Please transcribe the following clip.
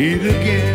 meet again.